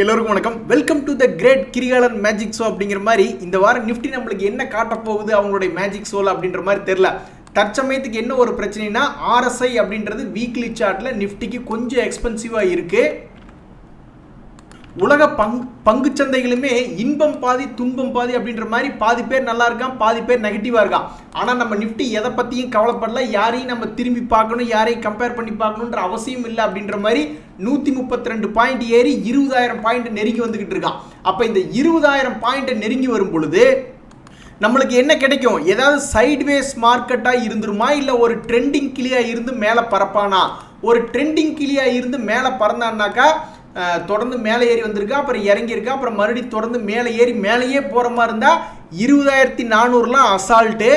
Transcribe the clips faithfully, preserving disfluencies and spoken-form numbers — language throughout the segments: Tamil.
எல்லோருக்கும் வணக்கம். Welcome to the great கிரிகாலர் magic show அப்படிங்கிற மாதிரி இந்த வாரம் நிஃப்டி நம்மளுக்கு என்ன காட்ட போகுது அவங்களுடைய மேஜிக் சோல் அப்படின்ற மாதிரி தெரியல. தற்சமயத்துக்கு என்ன ஒரு பிரச்சனைனா ஆர்எஸ்ஐ அப்படின்றது வீக்லி சார்ட்ல நிஃப்டிக்கு கொஞ்சம் எக்ஸ்பென்சிவா இருக்கு. உலக பங்கு பங்கு சந்தைகளுமே இன்பம் பாதி துன்பம் பாதி அப்படின்ற மாதிரி பாதி பேர் நல்லா இருக்கான், பாதி பேர் நெகட்டிவாக இருக்கான். ஆனால் நம்ம நிஃப்டி எதை பற்றியும் கவலைப்படல, யாரையும் நம்ம திரும்பி பார்க்கணும், யாரையும் கம்பேர் பண்ணி பார்க்கணுன்ற அவசியம் இல்லை அப்படின்ற மாதிரி நூற்றி முப்பத்தி ரெண்டு பாயிண்ட் ஏறி இருபதாயிரம் பாயிண்ட் நெருங்கி வந்துக்கிட்டு இருக்கான். அப்போ இந்த இருபதாயிரம் பாயிண்ட்டை நெருங்கி வரும் பொழுது நம்மளுக்கு என்ன கிடைக்கும்? ஏதாவது சைட்வேஸ் மார்க்கெட்டாக இருந்துருமா, இல்லை ஒரு ட்ரெண்டிங் கிளியாக இருந்து மேலே பறப்பானா? ஒரு ட்ரெண்டிங் கிளியாக இருந்து மேலே பறந்தான்னாக்கா தொடர்ந்து மேலே ஏறி வந்திருக்கா, அப்புறம் இறங்கியிருக்கா, அப்புறம் மறுபடியும் தொடர்ந்து மேலே ஏறி மேலேயே போகிற மாதிரி இருந்தால் இருபதாயிரத்தி நானூறுலாம் அசால்ட்டு.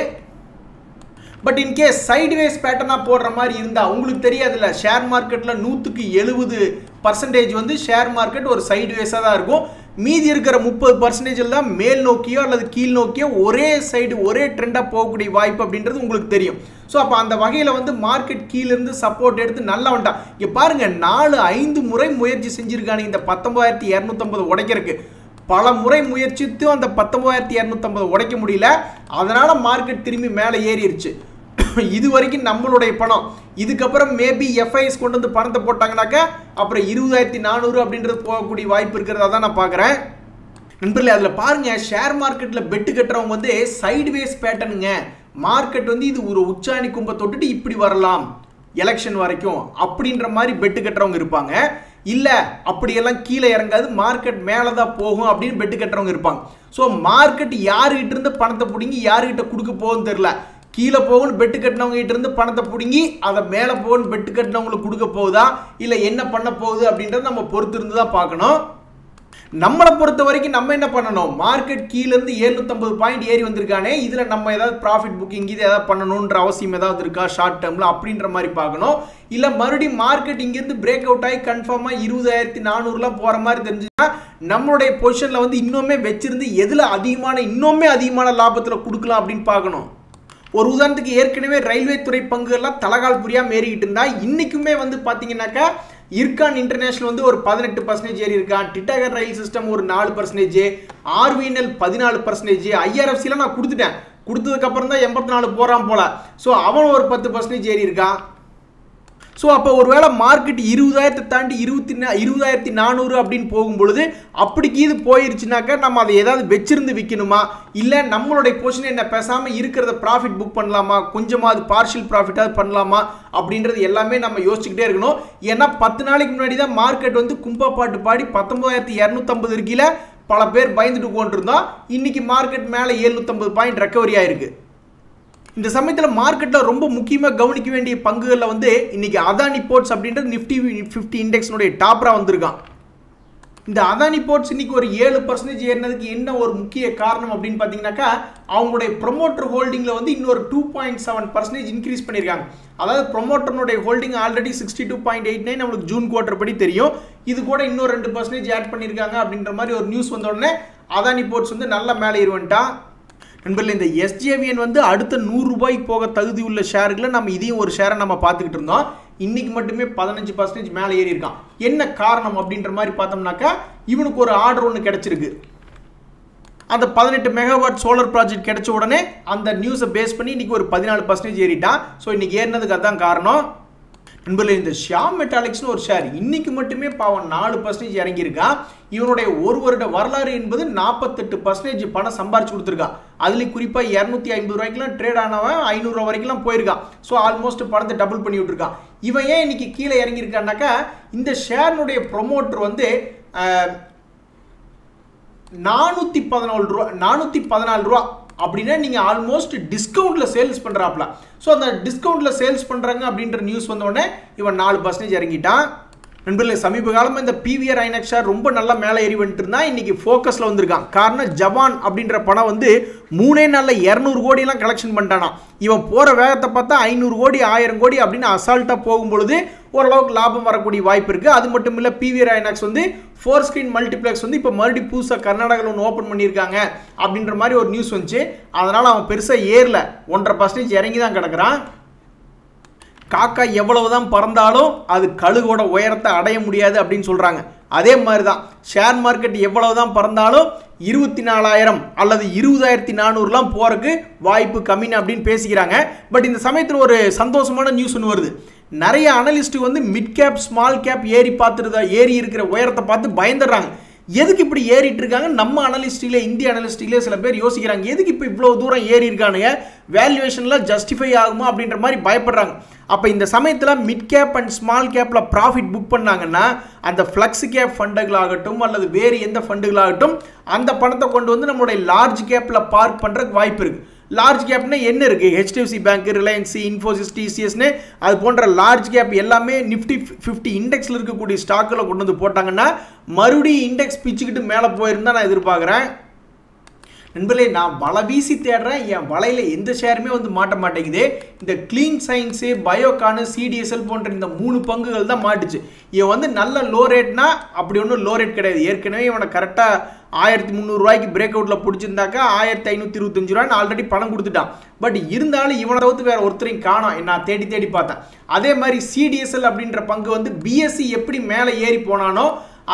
பட் இன்கேஸ் சைட்வேஸ் பேட்டர்னாக போடுற மாதிரி இருந்தால் உங்களுக்கு தெரியாதுல்ல, ஷேர் மார்க்கெட்டில் நூற்றுக்கு எழுபது பர்சன்டேஜ் வந்து ஷேர் மார்க்கெட் ஒரு சைட்வேஸாக தான் இருக்கும். மீதி இருக்கிற முப்பது பர்சன்டேஜில் தான் மேல் நோக்கியோ அல்லது கீழ் நோக்கியோ ஒரே சைடு ஒரே ட்ரெண்டாக போகக்கூடிய வாய்ப்பு அப்படின்றது உங்களுக்கு தெரியும். ஸோ அப்போ அந்த வகையில் வந்து மார்க்கெட் கீழேருந்து சப்போர்ட் எடுத்து நல்லா வந்துட்டான். இங்கே பாருங்கள், நாலு ஐந்து முறை முயற்சி செஞ்சுருக்கானு இந்த பத்தொம்பதாயிரத்தி இரநூத்தம்பது உடைக்கிறதுக்கு பல முறை முயற்சித்தும் அந்த பத்தொம்பதாயிரத்தி இரநூத்தம்பது உடைக்க முடியல. அதனால் மார்க்கெட் திரும்பி மேலே ஏறிடுச்சு. இது வரைக்கும் நம்மளுடைய பணம், இதுக்கப்புறம் மேபி எஃப்ஐஎஸ் கொண்டு வந்து பணத்தை போட்டாங்கனாக்கா அப்புறம் இருபதாயிரத்தி நானூறு அப்படின்றது போகக்கூடிய வாய்ப்பு இருக்கிறதா தான் நான் பார்க்குறேன். நண்பர்களே, அதில் பாருங்கள், ஷேர் மார்க்கெட்டில் பெட்டு கட்டுறவங்க வந்து சைட்வேஸ் பேட்டர்னுங்க, மார்க்கெட் வந்து இது ஒரு உச்சாணி கும்பை தொட்டுட்டு இப்படி வரலாம் எலெக்ஷன் வரைக்கும் அப்படின்ற மாதிரி பெட்டு கட்டுறவங்க இருப்பாங்க. இல்லை அப்படியெல்லாம் கீழே இறங்காது, மார்க்கெட் மேலே தான் போகும் அப்படின்னு பெட்டு கட்டுறவங்க இருப்பாங்க. ஸோ மார்க்கெட் யாருக்கிட்ட இருந்து பணத்தை பிடிங்கி யாருக்கிட்ட கொடுக்க போகும்னு தெரில. கீழே போகணும்னு பெட்டு கட்டினவங்ககிட்ட இருந்து பணத்தை பிடுங்கி அதை மேலே போகணும்னு பெட்டு கட்டினவங்களுக்கு கொடுக்க போகுதா, இல்லை என்ன பண்ண போகுது அப்படின்றத நம்ம பொறுத்து இருந்து தான் பார்க்கணும். நம்மளை பொறுத்த வரைக்கும் நம்ம என்ன பண்ணணும், மார்க்கெட் கீழேருந்து ஏழுநூற்றம்பது பாயிண்ட் ஏறி வந்திருக்கானே, இதில் நம்ம ஏதாவது ப்ராஃபிட் புக்கிங் இது ஏதாவது பண்ணணுன்ற அவசியம் ஏதாவது இருக்கா ஷார்ட் டேர்மில் அப்படின்ற மாதிரி பார்க்கணும். இல்லை மறுபடியும் மார்க்கெட் இங்கேருந்து பிரேக் அவுட் ஆகி கன்ஃபார்மாக இருபதாயிரத்தி நானூறுலாம் போகிற மாதிரி தெரிஞ்சுன்னா நம்மளுடைய பொசிஷனில் வந்து இன்னுமே வச்சிருந்து எதில் அதிகமான இன்னுமே அதிகமான லாபத்தில் கொடுக்கலாம் அப்படின்னு பார்க்கணும். ஒரு உதாரணத்துக்கு, ஏற்கனவே ரயில்வே துறை பங்குகள்லாம் தலகால் புரியாமல் ஏறிக்கிட்டு இருந்தா, இன்றைக்குமே வந்து பார்த்தீங்கன்னாக்கா ஐர்கான் இன்டர்நேஷனல் வந்து ஒரு பதினெட்டு பர்சன்டேஜ் ஏறி இருக்கான், டிடாகர் ரயில் சிஸ்டம் ஒரு நாலு பர்சன்டேஜ், ஆர்விஎன்எல் பதினாலு பர்சன்டேஜ், ஐஆர்எஃப்சிலாம் நான் கொடுத்துட்டேன், கொடுத்ததுக்கப்புறம் தான் எண்பத்தி நாலு போகிறான் போல. ஸோ அவன் ஒரு பத்து பர்சன்டேஜ் ஏறி இருக்கான். ஸோ அப்போ ஒருவேளை மார்க்கெட் இருபதாயிரத்தை தாண்டி இருபத்தி நா இருபதாயிரத்தி நானூறு அப்படின்னு போகும்பொழுது அப்படிக்கு இது போயிருச்சுனாக்கா நம்ம அதை ஏதாவது வச்சிருந்து விற்கணுமா, இல்லை நம்மளுடைய பொசிஷன் என்ன பேசாமல் இருக்கிறத ப்ராஃபிட் புக் பண்ணலாமா, கொஞ்சமாவது பார்ஷியல் ப்ராஃபிட்டாவது பண்ணலாமா அப்படின்றது எல்லாமே நம்ம யோசிச்சுக்கிட்டே இருக்கணும். ஏன்னா பத்து நாளைக்கு முன்னாடி தான் மார்க்கெட் வந்து கும்பா பாட்டு பாடி பத்தொம்பதாயிரத்தி இரநூத்தம்பது இருக்கையில் பல பேர் பயந்துட்டு கொண்டிருந்தோம். இன்றைக்கி மார்க்கெட் மேலே ஏழுநூற்றம்பது பாயிண்ட் ரெக்கவரி ஆகிருக்கு. இந்த சமயத்தில் மார்க்கெட்டில் ரொம்ப முக்கியமாக கவனிக்க வேண்டிய பங்குகளில் வந்து இன்றைக்கி அதானி போர்ட்ஸ் அப்படின்ற நிஃப்டி ஃபிஃப்டி இண்டெக்ஸ்னுடைய டாப்பராக வந்திருக்கான். இந்த அதானி போர்ட்ஸ் இன்றைக்கி ஒரு ஏழு பர்சன்டேஜ் ஏறினதுக்கு என்ன ஒரு முக்கிய காரணம் அப்படின்னு பார்த்தீங்கன்னாக்கா, அவங்களுடைய ப்ரொமோட்டர் ஹோல்டிங்கில் வந்து இன்னொரு two point seven percentage increase பண்ணியிருக்காங்க. அதாவது ப்ரொமோட்டர்னுடைய holding already sixty two point eight nine நம்மளுக்கு ஜூன் குவார்டர் படி தெரியும், இது கூட இன்னொரு ரெண்டு பர்சன்டேஜ் ஆட் பண்ணியிருக்காங்க. அப்படின்ற மாதிரி ஒரு நியூஸ் வந்த உடனே அதானி போர்ட்ஸ் வந்து நல்லா மேலே ஏறிட்டான். நண்பர்கள், இந்த எஸ்ஜேவிஎன் வந்து அடுத்த நூறு ரூபாய் போக தகுதி உள்ள ஷேர்களை நம்ம இதையும் ஒரு ஷேரை நம்ம பார்த்துக்கிட்டு இருந்தோம். இன்றைக்கி மட்டுமே பதினஞ்சு பர்சன்டேஜ் மேலே ஏறி இருக்கான். என்ன காரணம் அப்படின்ற மாதிரி பார்த்தோம்னாக்கா, இவனுக்கு ஒரு ஆர்டர் ஒன்று கிடச்சிருக்கு. அந்த பதினெட்டு மெகாவாட் சோலார் ப்ராஜெக்ட் கிடச்ச உடனே அந்த நியூஸை பேஸ் பண்ணி இன்றைக்கி ஒரு பதினாலு பர்சன்டேஜ் ஏறிட்டான். ஸோ இன்றைக்கி ஏறினதுக்கு அதுதான் காரணம். நண்பர்களே, இந்த ஷியாம் மெட்டாலிக்ஸ்னு ஒரு ஷேர் இன்றைக்கி மட்டுமே பாவம் நாலு பர்சன்டேஜ் இறங்கியிருக்கான். இவனுடைய ஒரு வருட வரலாறு என்பது நாற்பத்தெட்டு பர்சன்டேஜ் பணம் சம்பாரிச்சு கொடுத்துருக்கான். அதுலேயும் குறிப்பாக இரநூத்தி ஐம்பது ரூபாய்க்குலாம் ட்ரேட் ஆனவன் ஐநூறு ரூபா வரைக்கும்லாம் போயிருக்கான். ஸோ ஆல்மோஸ்ட் பணத்தை டபுள் பண்ணி விட்டுருக்கான். இவன் ஏன் இன்றைக்கி கீழே இறங்கியிருக்கான்னாக்கா, இந்த ஷேர்னுடைய ப்ரொமோட்டர் வந்து நானூற்றி பதினாலு ரூபா நானூற்றி பதினாலு ரூபா அப்படின்னா நீங்கள் ஆல்மோஸ்ட் டிஸ்கவுண்ட்டில் சேல்ஸ் பண்ணுறாப்புல. ஸோ அந்த டிஸ்கவுண்ட்டில் சேல்ஸ் பண்ணுறாங்க அப்படின்ற நியூஸ் வந்தோடனே இவன் நாலு பர்சன்டேஜ் இறங்கிட்டான். நண்பர்களே, சமீப காலமாக இந்த பிவிஆர் ஐநக்ஸ் ஷேர் ரொம்ப நல்லா மேலே ஏறி வந்துட்டு இருந்தா, இன்றைக்கி ஃபோக்கஸில் வந்திருக்கான். காரணம், ஜவான் அப்படின்ற பணம் வந்து மூணே நாளில் இரநூறு கோடியெல்லாம் கலெக்ஷன் பண்ணிட்டானா. இவன் போகிற வேகத்தை பார்த்தா ஐநூறு கோடி ஆயிரம் கோடி அப்படின்னு அசால்ட்டாக போகும்பொழுது ஓரளவுக்கு லாபம் வரக்கூடிய வாய்ப்பு இருக்குது. அது மட்டும் இல்லை, பிவிஆர் ஐநக்ஸ் வந்து ஃபோர் ஸ்க்ரீன் மல்டிப்ளெக்ஸ் வந்து இப்போ மறுபடியும் புதுசாக கர்நாடகாவில் ஒன்று ஓப்பன் பண்ணியிருக்காங்க அப்படின்ற மாதிரி ஒரு நியூஸ் வந்துச்சு. அதனால் அவன் பெருசாக ஏரில் ஒன்றரை பர்சன்டேஜ் இறங்கி தான் கிடக்கிறான். காக்கா எவ்வளவுதான் பறந்தாலும் அது கழுகோட உயரத்தை அடைய முடியாது அப்படின்னு சொல்கிறாங்க. அதே மாதிரி தான் ஷேர் மார்க்கெட் எவ்வளவு தான் பறந்தாலும் இருபத்தி நாலாயிரம் அல்லது இருபதாயிரத்து நானூறு லாம் போறதுக்கு வாய்ப்பு கம்மின்னு அப்படினு பேசிக்கிறாங்க. பட் இந்த சமயத்துல ஒரு சந்தோஷமான நியூஸ் ஒன்று வருது. நிறைய அனலிஸ்ட் வந்து மிட் கேப் ஸ்மால் கேப் ஏறி பார்த்துறதா ஏறி இருக்கிற உயரத்தை பார்த்து பயந்துறாங்க. எதுக்கு இப்படி ஏறிட்டு இருக்காங்க நம்ம அனலிஸ்டிலே இந்திய அனலிஸ்டிலே சில பேர் யோசிக்கிறாங்க எதுக்கு இப்போ இவ்வளோ தூரம் ஏறி இருக்கானுங்க வேல்யூவேஷன்ல ஜஸ்டிஃபை ஆகுமா அப்படின்ற மாதிரி பயப்படுறாங்க. அப்போ இந்த சமயத்தில் மிட் கேப் அண்ட் ஸ்மால் கேப்பில் ப்ராஃபிட் புக் பண்ணாங்கன்னா அந்த ஃப்ளக்ஸ் கேப் ஃபண்டுகளாகட்டும் அல்லது வேறு எந்த ஃபண்டுகளாகட்டும் அந்த பணத்தை கொண்டு வந்து நம்மளுடைய லார்ஜ் கேப்பில் பார்க் பண்ணுறதுக்கு வாய்ப்பு இருக்குது. லார்ஜ் கேப்னா என்ன இருக்குது? ஹெச்டிஎஃப்சி பேங்க், ரிலையன்ஸ், இன்ஃபோசிஸ், டிசிஎஸ்னு அது போன்ற லார்ஜ் கேப் எல்லாமே நிஃப்டி ஃபிஃப்டி இண்டெக்ஸில் இருக்கக்கூடிய ஸ்டாக்கில் கொண்டு வந்து போட்டாங்கன்னா மறுபடியும் இண்டெக்ஸ் பிச்சுக்கிட்டு மேலே போயிருந்தா நான் எதிர்பார்க்குறேன். நண்பர்களே, நான் வலை வீசி தேடுறேன், என் வலையில் எந்த ஷேருமே வந்து மாட்ட மாட்டேங்குது. இந்த க்ளீன் சயின்ஸு, பயோகானு, சிடிஎஸ்எல் போன்ற இந்த மூணு பங்குகள் தான் மாட்டுச்சு. இவன் வந்து நல்ல லோ ரேட்னா அப்படி ஒன்றும் லோ ரேட் கிடையாது. ஏற்கனவே இவனை கரெக்டாக ஆயிரத்தி முந்நூறுரூவாய்க்கு பிரேக் அவுட்டில் பிடிச்சிருந்தாக்கா ஆயிரத்தி ஐநூற்றி இருபத்தஞ்சு ரூபான்னு ஆல்ரெடி பணம் கொடுத்துட்டான். பட் இருந்தாலும் இவனை தவிர்த்து வேறு ஒருத்தரையும் காணோம், நான் தேடி தேடி பார்த்தேன். அதே மாதிரி சிடிஎஸ்எல் அப்படின்ற பங்கு வந்து பிஎஸ்சி எப்படி மேலே ஏறி போனானோ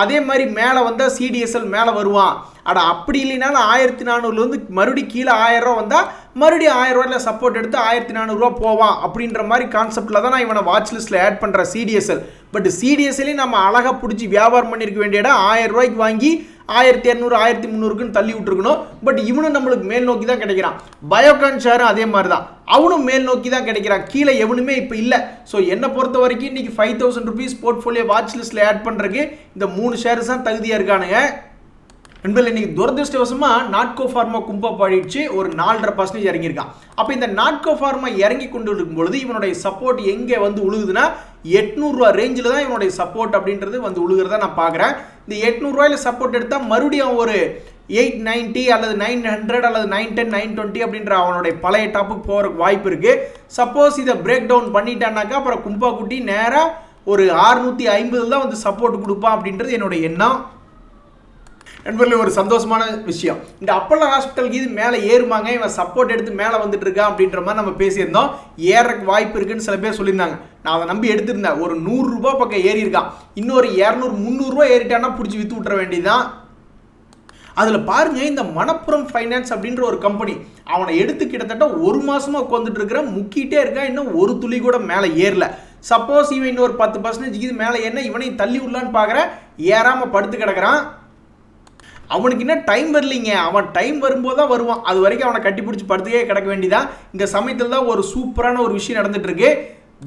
அதே மாதிரி மேலே வந்தால் சிடிஎஸ்எல் மேலே வருவான். ஆனால் அப்படி இல்லைனாலும் ஆயிரத்தி நானூறுலேருந்து மறுபடியும் கீழே ஆயிரம் ரூபா வந்தால் மறுபடியும் ஆயிரம் ரூபாயில் சப்போர்ட் எடுத்து ஆயிரத்தி நானூறுரூவா போவான் அப்படின்ற மாதிரி கான்செப்டில் தான் நான் இவனை வாட்ச் லிஸ்ட்டில் ஆட் பண்ணுற சிடிஎஸ்எல். பட் சிடிஎஸ்எல்லையும் நம்ம அழகாக பிடிச்சி வியாபாரம் பண்ணியிருக்க வேண்டிய இடம் ஆயிரம் ரூபாய்க்கு வாங்கி ஆயிரத்தி இரநூறு ஆயிரத்தி முந்நூறுக்குன்னு தள்ளி விட்டுருக்கணும். பட் இவனும் நம்மளுக்கு மேல் நோக்கி தான் கிடைக்கிறான். பயோகான் ஷேரும் அதே மாதிரி தான், அவனும் மேல் நோக்கி தான் கிடைக்கிறான், கீழே எவனுமே இப்போ இல்லை. ஸோ என்னை பொறுத்த வரைக்கும் இன்றைக்கி five thousand rupees portfolio watch லிஸ்ட்டில் ஆட் பண்ணுறதுக்கு இந்த மூணு ஷேர்ஸ் தான் தகுதியாக இருக்கானுங்க. நண்பர்கள், இன்னைக்கு துரதிருஷ்டவசமாக நாட்கோ ஃபார்மா கும்பா பாடிடுச்சு, ஒரு நாலரை பர்சன்டேஜ் இறங்கியிருக்கான். அப்போ இந்த நாட்கோ ஃபார்மா இறங்கி கொண்டு இருக்கும்பொழுது இவனுடைய சப்போர்ட் எங்கே வந்து உழுகுதுன்னா எட்நூறுரூவா ரேஞ்சில் தான் இவனுடைய சப்போர்ட் அப்படின்றது வந்து உழுகிறதா நான் பார்க்குறேன். இந்த எட்நூறுரூவாயில் சப்போர்ட் எடுத்தால் மறுபடியும் ஒரு எயிட் நைன்ட்டி அல்லது நைன் ஹண்ட்ரட் அல்லது நைன் டென் நைன் டுவெண்ட்டி அப்படின்ற அவனுடைய பழைய டாப்புக்கு போகிறதுக்கு வாய்ப்பு இருக்குது. சப்போஸ் இதை பிரேக் டவுன் பண்ணிட்டான்னாக்கா அப்புறம் கும்பா குட்டி நேராக ஒரு ஆறுநூற்றி ஐம்பதில் தான் வந்து சப்போர்ட் கொடுப்பான் அப்படின்றது என்னுடைய எண்ணம். நண்பர்களே, ஒரு சந்தோஷமான விஷயம், இந்த அப்பல்லோ ஹாஸ்பிட்டலுக்கு இது மேலே ஏறுமாங்க, இவன் சப்போர்ட் எடுத்து மேலே வந்துட்டு இருக்கான் அப்படின்ற மாதிரி நம்ம பேசியிருந்தோம். ஏறக்கு வாய்ப்பு இருக்குன்னு சில பேர் சொல்லியிருந்தாங்க, நான் அதை நம்பி எடுத்திருந்தேன். ஒரு நூறுரூபா பக்கம் ஏறி இருக்கான், இன்னொரு இரநூறு முந்நூறுரூவா ஏறிட்டான்னா பிடிச்சி விற்று விட்டுற வேண்டியதுதான். அதில் பாருங்கள், இந்த மணப்புரம் ஃபைனான்ஸ் அப்படின்ற ஒரு கம்பெனி அவனை எடுத்து கிட்டத்தட்ட ஒரு மாதமாக உட்காந்துட்டு இருக்கிறான், முக்கிட்டே இருக்கான், இன்னும் ஒரு துளி கூட மேலே ஏறல. சப்போஸ் இவன் இன்னொரு பத்து பர்சன்டேஜுக்கு இது மேலே ஏறினா இவனையும் தள்ளி விடலான்னு பார்க்குறேன், ஏறாமல் படுத்து கிடக்கிறான். அவனுக்கு என்ன டைம் வரலைங்க, அவன் டைம் வரும்போது தான் வருவான், அது வரைக்கும் அவனை கட்டிப்பிடிச்சி படுத்துக்கே கிடக்க வேண்டியதான். இந்த சமயத்தில் தான் ஒரு சூப்பரான ஒரு விஷயம் நடந்துட்டு இருக்கு.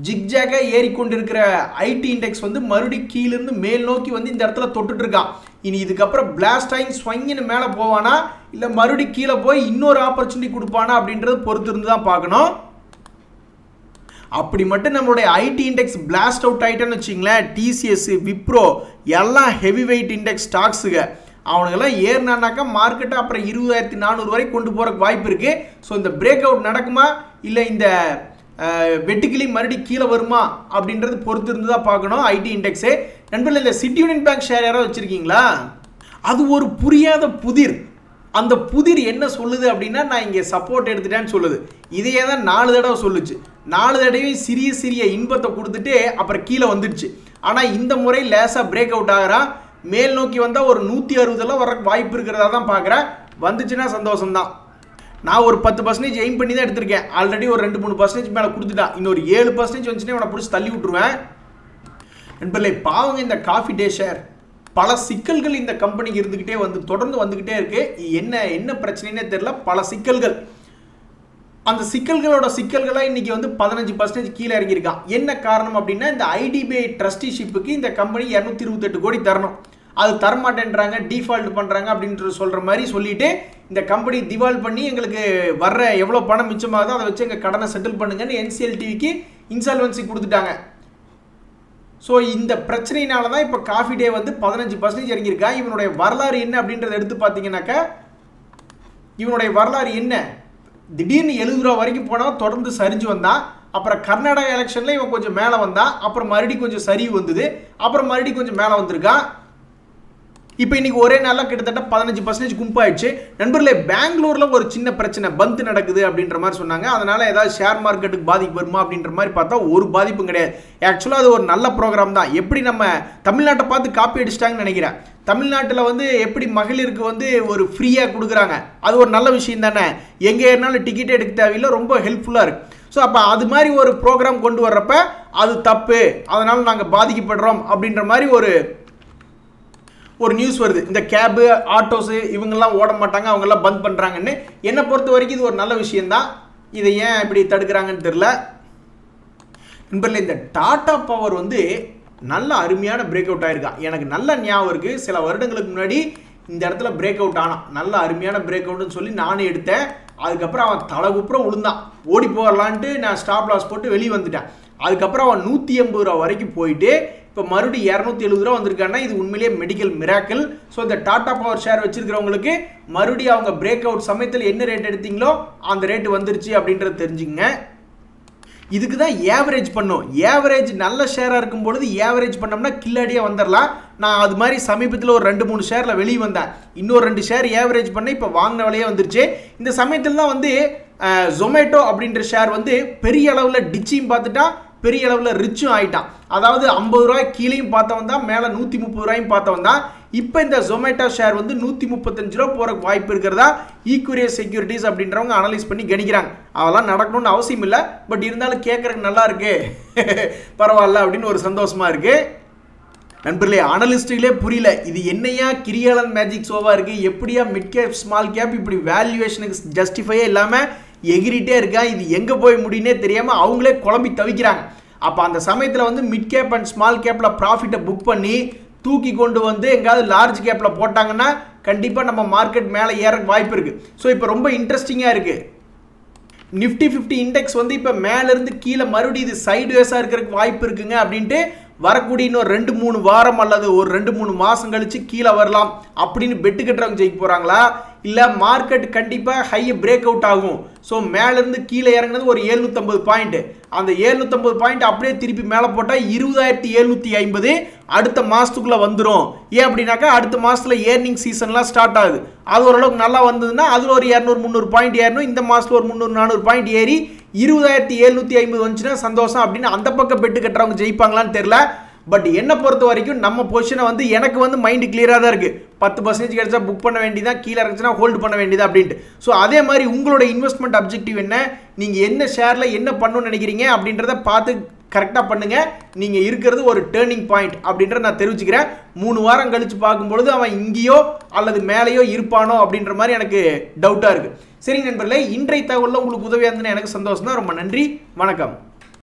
ஜிக்ஜாக ஏறிக்கொண்டிருக்கிற ஐடி இண்டெக்ஸ் வந்து மறுபடியும் கீழிருந்து மேல் நோக்கி வந்து இந்த இடத்துல தொட்டுட்டு இருக்கான். இனி இதுக்கப்புறம் பிளாஸ்டாயின் ஸ்வங்கின்னு மேலே போவானா இல்லை மறுபடியும் கீழே போய் இன்னொரு ஆப்பர்ச்சுனிட்டி கொடுப்பானா அப்படின்றது பொறுத்து இருந்து தான் பார்க்கணும். அப்படி மட்டும் நம்மளுடைய ஐடி இண்டெக்ஸ் பிளாஸ்ட் அவுட் ஆகிட்டான்னு வச்சிங்களேன், டிசிஎஸ், விப்ரோ எல்லாம் ஹெவி வெயிட் இண்டெக்ஸ் ஸ்டாக்ஸுங்க அவனுக்கெல்லாம் ஏறினானாக்கா மார்க்கெட்டை அப்புறம் இருபதாயிரத்தி நானூறு வரை கொண்டு போகிறக்கு வாய்ப்பு இருக்குது. ஸோ இந்த பிரேக் அவுட் நடக்குமா இல்லை இந்த வெட்டுக்கிளி மறுபடியும் கீழே வருமா அப்படின்றது பொறுத்து இருந்து தான் பார்க்கணும் ஐடி இண்டெக்ஸு. நண்பர்கள், இந்த சிட்டி யூனியன் பேங்க் ஷேர் யாராவது வச்சுருக்கீங்களா? அது ஒரு புரியாத புதிர். அந்த புதிர் என்ன சொல்லுது அப்படின்னா, நான் இங்கே சப்போர்ட் எடுத்துட்டேன்னு சொல்லுது. இதையே தான் நாலு தடவை சொல்லுச்சு, நாலு தடவையும் சிறிய சிறிய இன்பத்தை கொடுத்துட்டு அப்புறம் கீழே வந்துடுச்சு. ஆனால் இந்த முறை லேசாக பிரேக் அவுட் ஆகிறான், மேல் நோக்கி வந்தால் ஒரு நூற்றி அறுபதெல்லாம் வர வாய்ப்பு இருக்கிறதா தான் பார்க்குறேன். வந்துச்சுன்னா சந்தோஷம்தான். நான் ஒரு பத்து பர்சன்டேஜ் எய்ம் பண்ணி தான் எடுத்திருக்கேன், ஆல்ரெடி ஒரு ரெண்டு மூணு பர்சன்டேஜ் மேலே கொடுத்துட்டான், இன்னொரு ஏழு பர்சன்டேஜ் வந்துச்சுன்னா இவனை பிடிச்சி தள்ளி விட்டுருவேன். நண்பர்களே, பாவங்க இந்த காஃபி டே ஷேர், பல சிக்கல்கள் இந்த கம்பெனிக்கு இருந்துக்கிட்டே வந்து தொடர்ந்து வந்துக்கிட்டே இருக்குது. என்ன என்ன பிரச்சனைன்னே தெரியல, பல சிக்கல்கள். அந்த சிக்கல்களோட சிக்கல்களாக இன்றைக்கி வந்து பதினஞ்சு பர்சன்டேஜ் கீழே இறங்கியிருக்கான். என்ன காரணம் அப்படின்னா, இந்த ஐடிபிஐ ட்ரஸ்டிஷிப்புக்கு இந்த கம்பெனி இரநூத்தி இருபத்தெட்டு கோடி தரணும், அது தரமாட்டேன்றாங்க, டிஃபால்ட் பண்ணுறாங்க அப்படின்ற சொல்கிற மாதிரி சொல்லிவிட்டு இந்த கம்பெனி டிவால்ட் பண்ணி எங்களுக்கு வர்ற எவ்வளோ பணம் மிச்சமாகுதோ அதை வச்சு எங்கள் கடனை செட்டில் பண்ணுங்கன்னு என்சிஎல்டிவிக்கு இன்சால்வன்சி கொடுத்துட்டாங்க. ஸோ இந்த பிரச்சனையினால தான் இப்போ காஃபி டே வந்து பதினஞ்சு பர்சன்டேஜ் இறங்கியிருக்கா. இவனுடைய வரலாறு என்ன அப்படின்றத எடுத்து பார்த்தீங்கன்னாக்கா, இவனுடைய வரலாறு என்ன, திடீர்னு எழுபது ரூபா வரைக்கும் போனால் தொடர்ந்து சரிஞ்சு வந்தான், அப்புறம் கர்நாடகா எலெக்ஷனில் இவன் கொஞ்சம் மேலே வந்தான், அப்புறம் மறுபடியும் கொஞ்சம் சரிவு வந்தது, அப்புறம் மறுபடியும் கொஞ்சம் மேலே வந்திருக்கான். இப்போ இன்னைக்கு ஒரே நாள்ல கிட்டத்தட்ட பதினைந்து சதவீதம் கும்ப ஆயிடுச்சு. நண்பர்களே, பெங்களூர்ல ஒரு சின்ன பிரச்சனை பந்த் நடக்குது அப்படின்ற மாதிரி சொன்னாங்க. அதனால ஏதாவது ஷேர் மார்க்கெட்டுக்கு பாதிப்பு வருமா அப்படின்ற மாதிரி பார்த்தா ஒரு பாதிப்பும் கிடையாது. ஆக்சுவலா அது ஒரு நல்ல ப்ரோக்ராம் தான். எப்படி நம்ம தமிழ்நாட்டை பார்த்து காப்பி அடிச்சிட்டாங்கன்னு நினைக்கிறேன். தமிழ்நாட்டில் வந்து எப்படி மகளிருக்கு வந்து ஒரு ஃப்ரீயாக கொடுக்குறாங்க, அது ஒரு நல்ல விஷயம் தானே. எங்கே ஏறினாலும் டிக்கெட் எடுக்க தேவையில்லை, ரொம்ப ஹெல்ப்ஃபுல்லாக இருக்குது. ஸோ அப்போ அது மாதிரி ஒரு ப்ரோக்ராம் கொண்டு வர்றப்ப அது தப்பு, அதனால் நாங்கள் பாதிக்கப்படுறோம் அப்படின்ற மாதிரி ஒரு ஒரு நியூஸ் வருது. இந்த கேபு ஆட்டோஸு இவங்கெல்லாம் ஓட மாட்டாங்க, அவங்கெல்லாம் பந்த் பண்ணுறாங்கன்னு. என்னை பொறுத்த வரைக்கும் இது ஒரு நல்ல விஷயந்தான். இதை ஏன் இப்படி தடுக்கிறாங்கன்னு தெரில நண்பர்களே. இந்த டாடா பவர் வந்து நல்ல அருமையான பிரேக் அவுட் ஆயிருக்கா. எனக்கு நல்ல ஞாபகம் இருக்குது, சில வருடங்களுக்கு முன்னாடி இந்த இடத்துல பிரேக் அவுட் ஆனான். நல்ல அருமையான பிரேக் அவுட்னு சொல்லி நானும் எடுத்தேன். அதுக்கப்புறம் அவன் தலைகுப்புறம் விழுந்தான். ஓடி போகலான்ட்டு நான் ஸ்டாப் லாஸ் போட்டு வெளியே வந்துட்டேன். அதுக்கப்புறம் அவன் நூற்றி எண்பது ரூபா வரைக்கும் போயிட்டு இப்போ மறுபடியும் இரநூத்தி எழுபது ரூபா வந்திருக்காங்கன்னா இது உண்மையிலேயே மெடிக்கல் மிராக்கிள். ஸோ இந்த டாடா பவர் ஷேர் வச்சிருக்கிறவங்களுக்கு மறுபடியும் அவங்க பிரேக் அவுட் சமயத்தில் என்ன ரேட் எடுத்தீங்களோ அந்த ரேட்டு வந்துருச்சு அப்படின்றது தெரிஞ்சுங்க. இதுக்கு தான் ஏவரேஜ் பண்ணும். ஏவரேஜ் நல்ல ஷேராக இருக்கும் பொழுது ஏவரேஜ் பண்ணோம்னா கில்லாடியே வந்துடலாம். நான் அது மாதிரி சமீபத்தில் ஒரு ரெண்டு மூணு ஷேரில் வெளியே வந்தேன். இன்னொரு ரெண்டு ஷேர் ஏவரேஜ் பண்ண இப்போ வாங்கின விலையே வந்துருச்சு. இந்த சமயத்தில் தான் வந்து ஜொமேட்டோ அப்படின்ற ஷேர் வந்து பெரிய அளவில் டிச்சியும் பார்த்துட்டா பெரிய அளவில் ரிச்சும் ஆகிட்டான். அதாவது ஐம்பது ரூபாய் கீழேயும் பார்த்தவன் தான், மேலே நூற்றி முப்பது ரூபாயும் பார்த்தவன் தான். இப்போ இந்த ஜொமேட்டோ ஷேர் வந்து நூற்றி முப்பத்தஞ்சு ரூபா போகிறக்கு வாய்ப்பு இருக்கிறதா ஈக்குரியஸ் செக்யூரிட்டிஸ் அப்படின்றவங்க அனலைஸ் பண்ணி கணிக்கிறாங்க. அதெல்லாம் நடக்கணும்னு அவசியம் இல்லை, பட் இருந்தாலும் கேட்குறக்கு நல்லா இருக்கு, பரவாயில்ல அப்படின்னு ஒரு சந்தோஷமாக இருக்குது. நண்பர்களே, அனலிஸ்ட்டுகளே புரியல இது என்னையா கிரிகாலன் மேஜிக் சோவாக இருக்குது, எப்படியா மிட் கேப் ஸ்மால் கேப் இப்படி வேல்யூவேஷனுக்கு ஜஸ்டிஃபையே இல்லாமல் எகிரிட்டே இருக்கா, இது எங்கே போய் முடியுன்னே தெரியாமல் அவங்களே குழம்பி தவிக்கிறாங்க. அப்போ அந்த சமயத்தில் வந்து மிட் கேப் அண்ட் ஸ்மால் கேப்பில் ப்ராஃபிட்டை புக் பண்ணி தூக்கி கொண்டு வந்து எங்காவது லார்ஜ் கேப்பில் போட்டாங்கன்னா கண்டிப்பாக நம்ம மார்க்கெட் மேலே ஏற வாய்ப்பு இருக்குது. ஸோ இப்போ ரொம்ப இன்ட்ரெஸ்டிங்காக இருக்குது. நிஃப்டி ஃபிஃப்டி இண்டெக்ஸ் வந்து இப்போ மேலேருந்து கீழே மறுபடியும் இது சைட்வேஸாக இருக்கிறதுக்கு வாய்ப்பு இருக்குங்க அப்படின்ட்டு வரக்கூடிய இன்னும் ரெண்டு மூணு வாரம் அல்லது ஒரு ரெண்டு மூணு மாதம் கழித்து கீழே வரலாம் அப்படின்னு பெட்டு கட்டுறவங்க ஜெயிக்க போகிறாங்களா, இல்லை மார்க்கெட் கண்டிப்பாக ஹையை பிரேக் அவுட் ஆகும். ஸோ மேலேருந்து கீழே இறங்கினது ஒரு எழுநூற்றம்பது பாயிண்ட்டு, அந்த எழுநூற்றம்பது பாயிண்ட் அப்படியே திருப்பி மேலே போட்டால் இருபதாயிரத்தி எழுநூற்றி ஐம்பது அடுத்த மாதத்துக்குள்ளே வந்துடும். ஏன் அப்படின்னாக்கா அடுத்த மாதத்தில் ஏர்னிங் சீசன்லாம் ஸ்டார்ட் ஆகுது. அது ஓரளவுக்கு நல்லா வந்ததுன்னா அதில் ஒரு இரநூறு முந்நூறு பாயிண்ட் ஏறணும். இந்த மாதத்தில் ஒரு முந்நூறு நானூறு பாயிண்ட் ஏறி இருபதாயிரத்தி எழுநூற்றி ஐம்பது வந்துச்சுன்னா சந்தோஷம் அப்படின்னு அந்த பக்கம் பெட்டு கட்டுறவங்க ஜெயிப்பாங்களான்னு தெரில. பட் என்னை பொறுத்த வரைக்கும் நம்ம பொசிஷனை வந்து எனக்கு வந்து மைண்டு கிளியராக தான் இருக்குது. பத்து பர்சன்டேஜ் கிடைச்சா புக் பண்ண வேண்டியதான், கீழே இருந்துச்சுன்னா ஹோல்டு பண்ண வேண்டியதா அப்படின்ட்டு. ஸோ அதே மாதிரி உங்களோட இன்வெஸ்ட்மெண்ட் அப்ஜெக்டிவ் என்ன, நீங்கள் என்ன ஷேரில் என்ன பண்ணணும்னு நினைக்கிறீங்க அப்படின்றத பார்த்து கரெக்டாக பண்ணுங்கள். நீங்கள் இருக்கிறது ஒரு டேர்னிங் பாயிண்ட் அப்படின்றத நான் தெரிவிச்சுக்கிறேன். மூணு வாரம் கழித்து பார்க்கும்பொழுது அவன் இங்கேயோ அல்லது மேலேயோ இருப்பானோ அப்படின்ற மாதிரி எனக்கு டவுட்டாக இருக்குது. சரிங்க நண்பர்களே, இன்றைய தகவலில் உங்களுக்கு உதவியாக இருந்ததுன்னு எனக்கு சந்தோஷம் தான். ரொம்ப நன்றி, வணக்கம்.